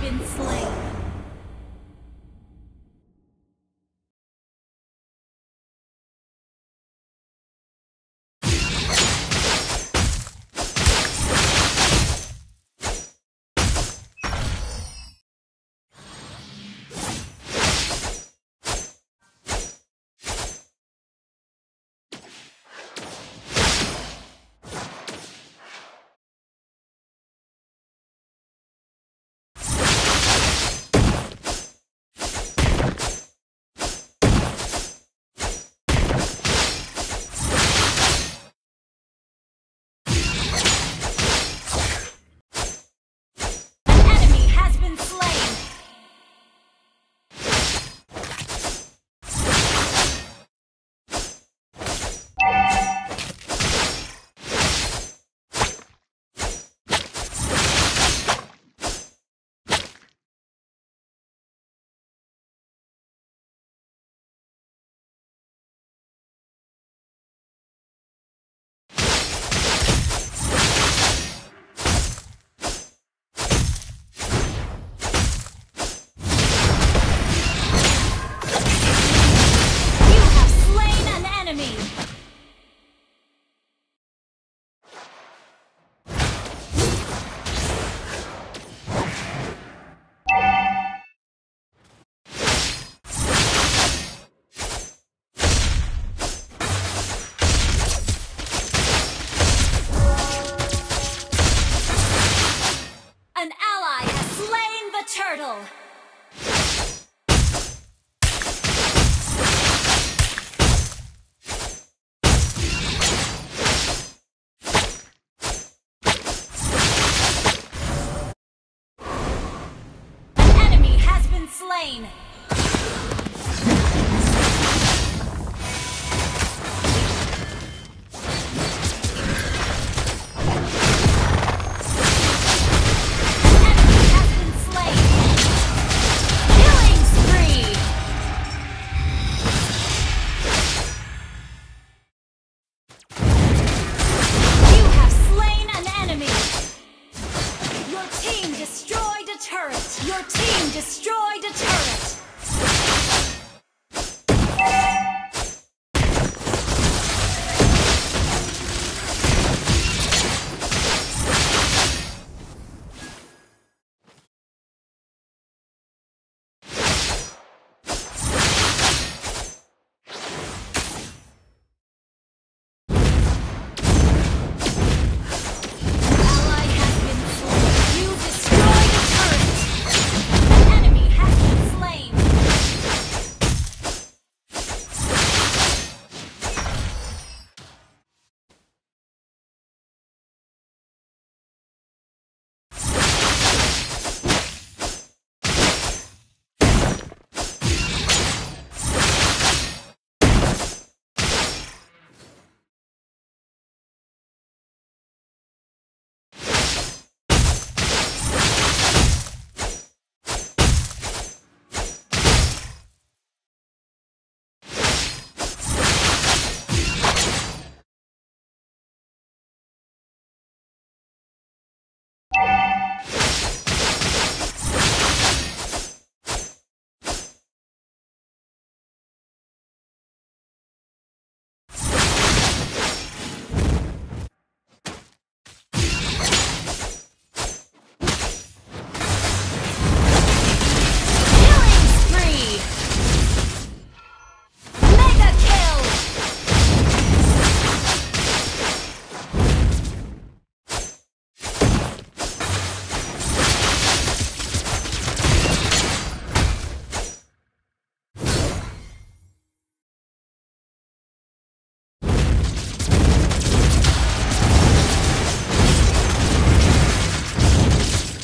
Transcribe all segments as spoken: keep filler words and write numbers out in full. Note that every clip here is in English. been slain. Turtle! An enemy has been slain!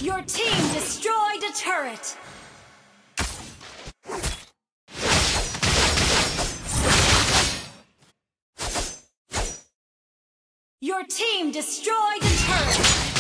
Your team destroyed a turret! Turret! Your team destroyed the turret!